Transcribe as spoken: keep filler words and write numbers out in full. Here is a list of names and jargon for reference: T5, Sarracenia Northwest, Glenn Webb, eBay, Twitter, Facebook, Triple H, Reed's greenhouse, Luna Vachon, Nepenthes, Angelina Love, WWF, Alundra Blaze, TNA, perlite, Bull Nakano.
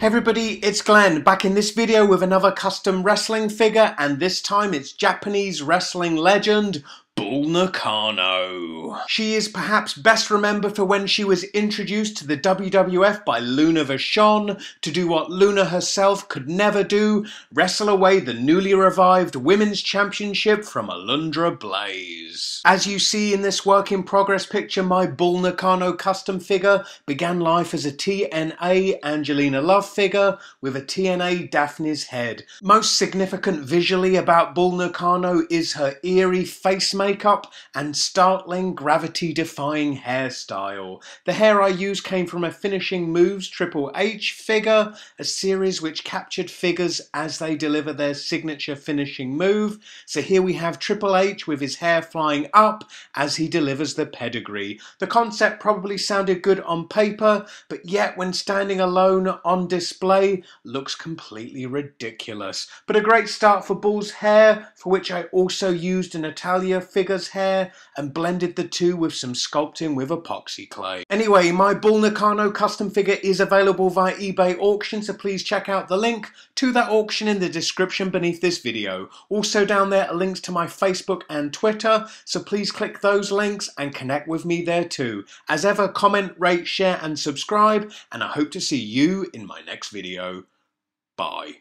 Hey everybody, it's Glenn, back in this video with another custom wrestling figure, and this time it's Japanese wrestling legend, Bull Nakano. She is perhaps best remembered for when she was introduced to the W W F by Luna Vachon to do what Luna herself could never do, wrestle away the newly revived Women's Championship from Alundra Blaze. As you see in this work in progress picture, my Bull Nakano custom figure began life as a T N A Angelina Love figure with a T N A Daphne's head. Most significant visually about Bull Nakano is her eerie face makeup Makeup and startling gravity-defying hairstyle. The hair I used came from a Finishing Moves Triple H figure, a series which captured figures as they deliver their signature finishing move. So here we have Triple H with his hair flying up as he delivers the pedigree. The concept probably sounded good on paper, but yet when standing alone on display, looks completely ridiculous. But a great start for Bull's hair, for which I also used an Italia figure figure's hair and blended the two with some sculpting with epoxy clay. Anyway, my Bull Nakano custom figure is available via eBay auction, so please check out the link to that auction in the description beneath this video. Also down there are links to my Facebook and Twitter, so please click those links and connect with me there too. As ever, comment, rate, share and subscribe, and I hope to see you in my next video. Bye.